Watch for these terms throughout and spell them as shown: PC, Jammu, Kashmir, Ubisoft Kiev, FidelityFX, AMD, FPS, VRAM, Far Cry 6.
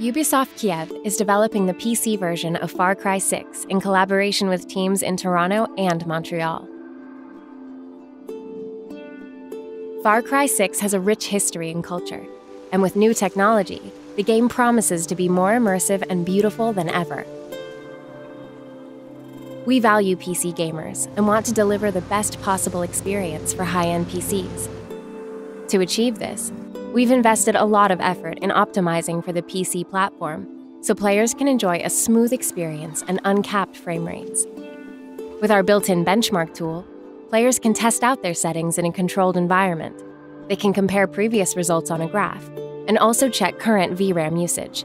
Ubisoft Kiev is developing the PC version of Far Cry 6 in collaboration with teams in Toronto and Montreal. Far Cry 6 has a rich history and culture, and with new technology, the game promises to be more immersive and beautiful than ever. We value PC gamers and want to deliver the best possible experience for high-end PCs. To achieve this, we've invested a lot of effort in optimizing for the PC platform, so players can enjoy a smooth experience and uncapped frame rates. With our built-in benchmark tool, players can test out their settings in a controlled environment. They can compare previous results on a graph, and also check current VRAM usage.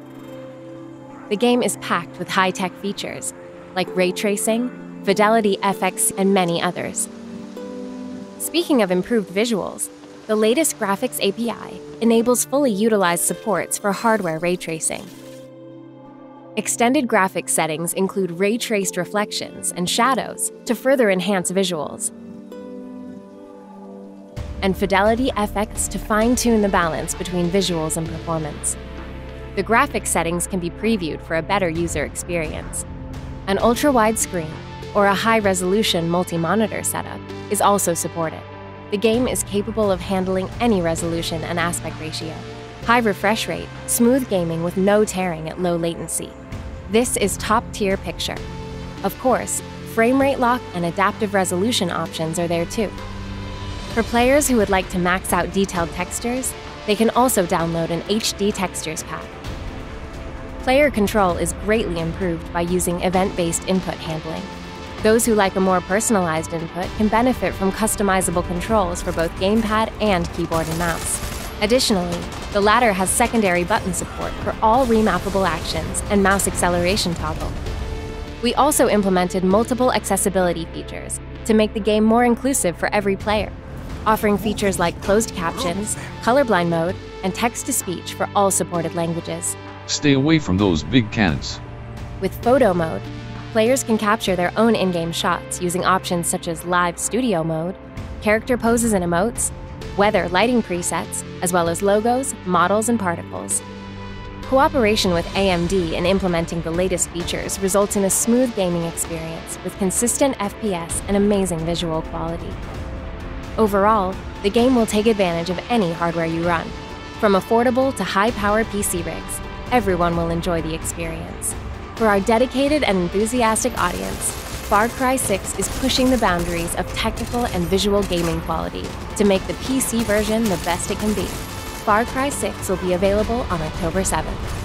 The game is packed with high-tech features, like ray tracing, FidelityFX, and many others. Speaking of improved visuals, the latest graphics API enables fully utilized supports for hardware ray tracing. Extended graphics settings include ray-traced reflections and shadows to further enhance visuals, and FidelityFX to fine-tune the balance between visuals and performance. The graphics settings can be previewed for a better user experience. An ultra-wide screen or a high-resolution multi-monitor setup is also supported. The game is capable of handling any resolution and aspect ratio. High refresh rate, smooth gaming with no tearing at low latency. This is top-tier picture. Of course, frame rate lock and adaptive resolution options are there too. For players who would like to max out detailed textures, they can also download an HD textures pack. Player control is greatly improved by using event-based input handling. Those who like a more personalized input can benefit from customizable controls for both gamepad and keyboard and mouse. Additionally, the latter has secondary button support for all remappable actions and mouse acceleration toggle. We also implemented multiple accessibility features to make the game more inclusive for every player, offering features like closed captions, colorblind mode, and text-to-speech for all supported languages. Stay away from those big cannons. With photo mode, players can capture their own in-game shots using options such as live studio mode, character poses and emotes, weather lighting presets, as well as logos, models, and particles. Cooperation with AMD in implementing the latest features results in a smooth gaming experience with consistent FPS and amazing visual quality. Overall, the game will take advantage of any hardware you run. From affordable to high-power PC rigs, everyone will enjoy the experience. For our dedicated and enthusiastic audience, Far Cry 6 is pushing the boundaries of technical and visual gaming quality to make the PC version the best it can be. Far Cry 6 will be available on October 7th.